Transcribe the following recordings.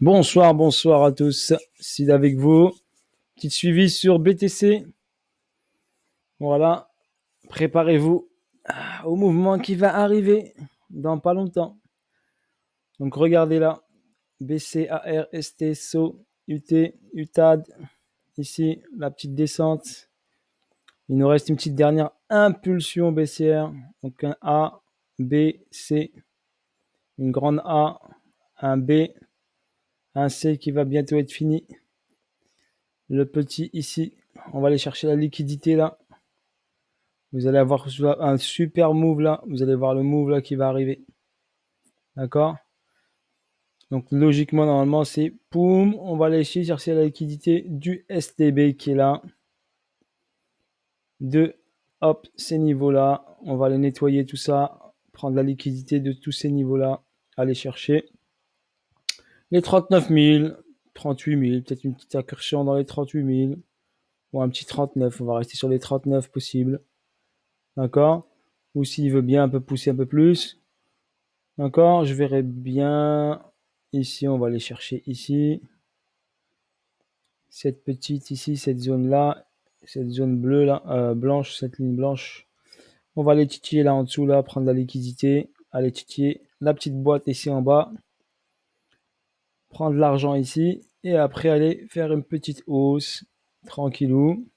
Bonsoir, bonsoir à tous. Sid avec vous. Petit suivi sur BTC. Voilà. Préparez-vous au mouvement qui va arriver dans pas longtemps. Donc regardez là. BCARST, SO, UT, UTAD. Ici, la petite descente. Il nous reste une petite dernière impulsion baissière. Donc un A, B, C. Une grande A, un B. Un C qui va bientôt être fini. Le petit ici. On va aller chercher la liquidité là. Vous allez avoir un super move là. Vous allez voir le move là qui va arriver. D'accord? Donc logiquement, normalement, c'est poum. On va aller chercher la liquidité du STB qui est là. De hop, ces niveaux là. On va aller nettoyer tout ça. Prendre la liquidité de tous ces niveaux là. Aller chercher. Les 39 000, 38 000, peut-être une petite incursion dans les 38 000, ou un petit 39, on va rester sur les 39 possibles, d'accord? Ou s'il veut bien un peu pousser un peu plus, d'accord? Je verrai bien, ici, on va aller chercher ici, cette petite ici, cette zone-là, cette zone bleue, là, blanche, cette ligne blanche, on va aller titiller là en dessous, là, prendre la liquidité, aller titiller la petite boîte ici en bas, prendre l'argent ici et après aller faire une petite hausse tranquillou,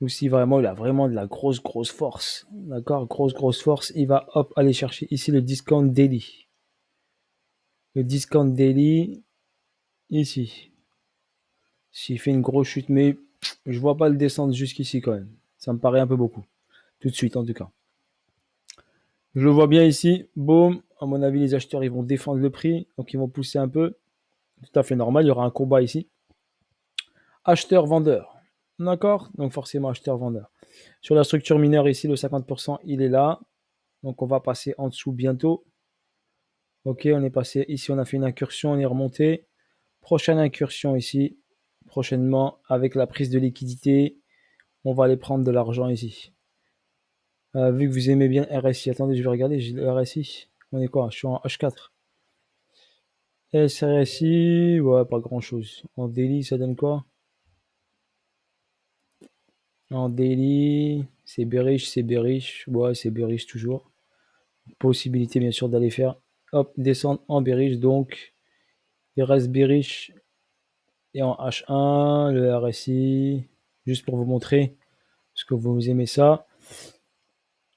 ou si vraiment il a vraiment de la grosse force, d'accord, grosse force, il va hop aller chercher ici le discount daily, ici s'il fait une grosse chute, mais je vois pas le descendre jusqu'ici quand même, ça me paraît un peu beaucoup tout de suite en tout cas. Je le vois bien ici, boum, à mon avis les acheteurs ils vont défendre le prix, donc ils vont pousser un peu, tout à fait normal, il y aura un combat ici. Acheteur-vendeur, d'accord? Donc forcément acheteur-vendeur. Sur la structure mineure ici, le 50% il est là, donc on va passer en dessous bientôt. Ok, on est passé, ici on a fait une incursion, on est remonté. Prochaine incursion ici, prochainement avec la prise de liquidité, on va aller prendre de l'argent ici. Vu que vous aimez bien RSI, attendez, je vais regarder, j'ai le RSI, on est quoi? Je suis en H4. SRSI, ouais, pas grand-chose. En daily, ça donne quoi? En daily, c'est bearish, ouais, c'est bearish toujours. Possibilité, bien sûr, d'aller faire, hop, descendre en bearish, donc, il reste bearish. Et en H1, le RSI, juste pour vous montrer, parce que vous aimez ça.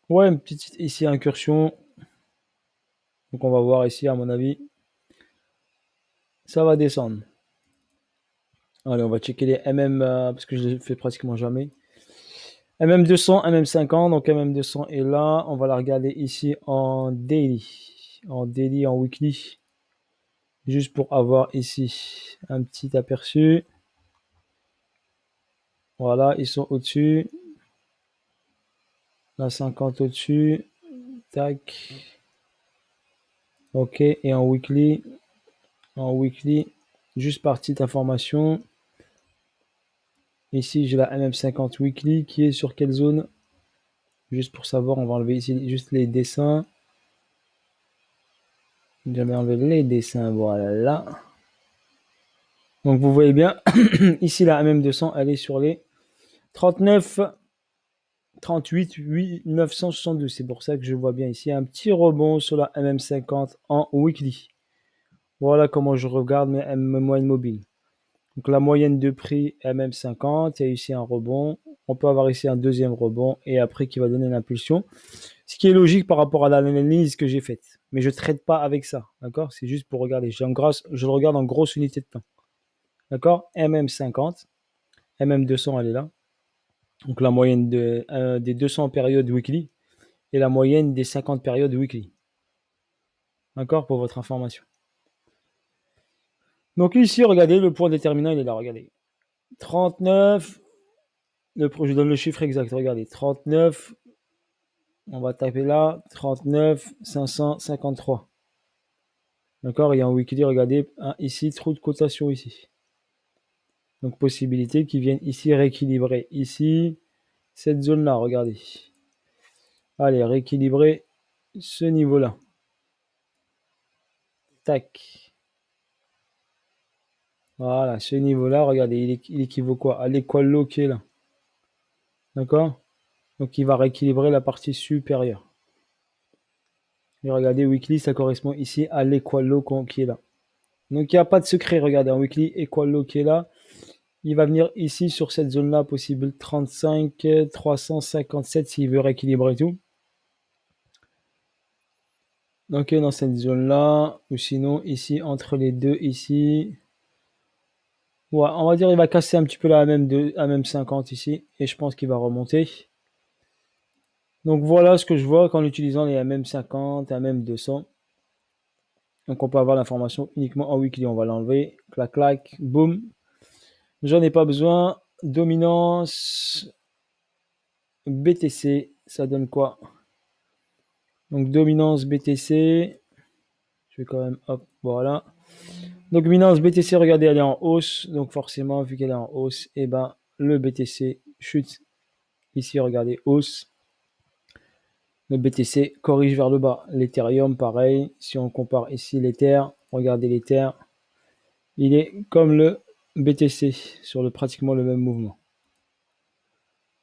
Ouais, une petite ici incursion. Donc on va voir ici, à mon avis. Ça va descendre. Allez, on va checker les MM, parce que je les fais pratiquement jamais. MM200, MM50. Donc MM200 est là. On va la regarder ici en daily. En daily, en weekly. Juste pour avoir ici un petit aperçu. Voilà, ils sont au-dessus. La 50 au-dessus, tac, ok, et en weekly, juste par petite information, ici j'ai la MM50 weekly qui est sur quelle zone, juste pour savoir, on va enlever ici juste les dessins, j'avais enlevé les dessins, voilà, donc vous voyez bien, ici la MM200 elle est sur les 3962, c'est pour ça que je vois bien ici un petit rebond sur la MM50 en weekly. Voilà comment je regarde mes moyennes mobiles. Donc la moyenne de prix MM50, il y a ici un rebond. On peut avoir ici un deuxième rebond et après qui va donner une impulsion. Ce qui est logique par rapport à l'analyse que j'ai faite. Mais je ne traite pas avec ça, d'accord? C'est juste pour regarder. Je le regarde en grosse unité de temps. D'accord? MM50, MM200 elle est là. Donc la moyenne de, des 200 périodes weekly et la moyenne des 50 périodes weekly. D'accord, pour votre information. Donc ici, regardez, le point déterminant, il est là, regardez. 39, je donne le chiffre exact, regardez. 39, on va taper là, 39, 553. D'accord, et en weekly, regardez, ici, trou de cotation ici. Donc, possibilité qu'ils viennent ici rééquilibrer. Ici, cette zone-là, regardez. Allez, rééquilibrer ce niveau-là. Tac. Voilà, ce niveau-là, regardez, il équivaut quoi? À l'équal low qui est là. D'accord? Donc, il va rééquilibrer la partie supérieure. Et regardez, weekly, ça correspond ici à l'équal low qui est là. Donc, il n'y a pas de secret, regardez, en weekly, équal low qui est là. Il va venir ici sur cette zone-là, possible 35, 357 s'il veut rééquilibrer tout. Donc dans cette zone-là, ou sinon ici, entre les deux ici. Ouais, on va dire il va casser un petit peu la MM50 ici, et je pense qu'il va remonter. Donc voilà ce que je vois qu'en utilisant les MM50, MM200. Donc on peut avoir l'information uniquement en weekly, on va l'enlever, clac, clac, boum. J'en ai pas besoin. Dominance BTC, ça donne quoi? Donc dominance BTC, je vais quand même, hop, voilà. Donc dominance BTC, regardez, elle est en hausse. Donc forcément, vu qu'elle est en hausse, et eh ben le BTC chute. Ici, regardez, hausse. Le BTC corrige vers le bas. L'Ethereum, pareil. Si on compare ici l'Ether, regardez l'Ether, il est comme le BTC sur le pratiquement le même mouvement.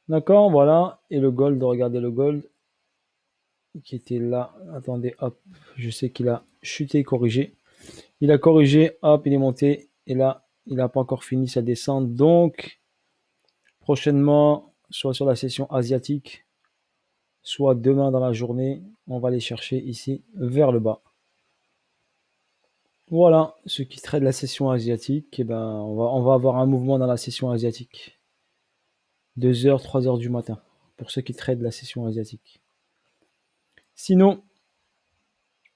D'accord, voilà. Et le gold, regardez le gold qui était là. Attendez, hop, je sais qu'il a chuté, corrigé. Il a corrigé, hop, il est monté. Et là, il n'a pas encore fini sa descente. Donc, prochainement, soit sur la session asiatique, soit demain dans la journée, on va les chercher ici vers le bas. Voilà, ce qui traite la session asiatique, et ben on va avoir un mouvement dans la session asiatique. 2h, 3h du matin, pour ceux qui traitent la session asiatique. Sinon,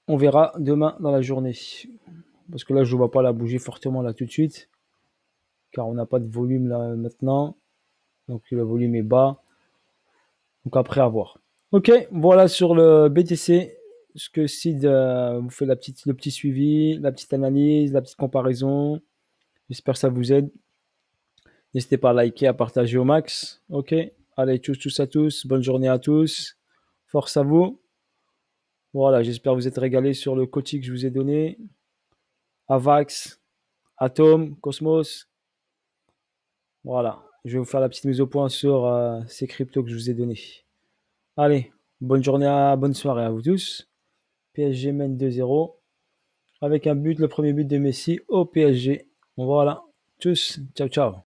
on verra demain dans la journée. Parce que là, je ne vois pas la bouger fortement là tout de suite. Car on n'a pas de volume là maintenant. Donc le volume est bas. Donc après, à voir. Ok, voilà sur le BTC. Ce que Sid vous fait le petit suivi, la petite analyse, la petite comparaison. J'espère que ça vous aide. N'hésitez pas à liker, à partager au max. Ok, allez, tous à tous. Bonne journée à tous. Force à vous. Voilà, j'espère que vous êtes régalés sur le coaching que je vous ai donné. Avax, Atom, Cosmos. Voilà, je vais vous faire la petite mise au point sur ces cryptos que je vous ai donnés. Allez, bonne soirée à vous tous. PSG mène 2-0 avec un but, le premier but de Messi au PSG. Voilà, tous, ciao ciao.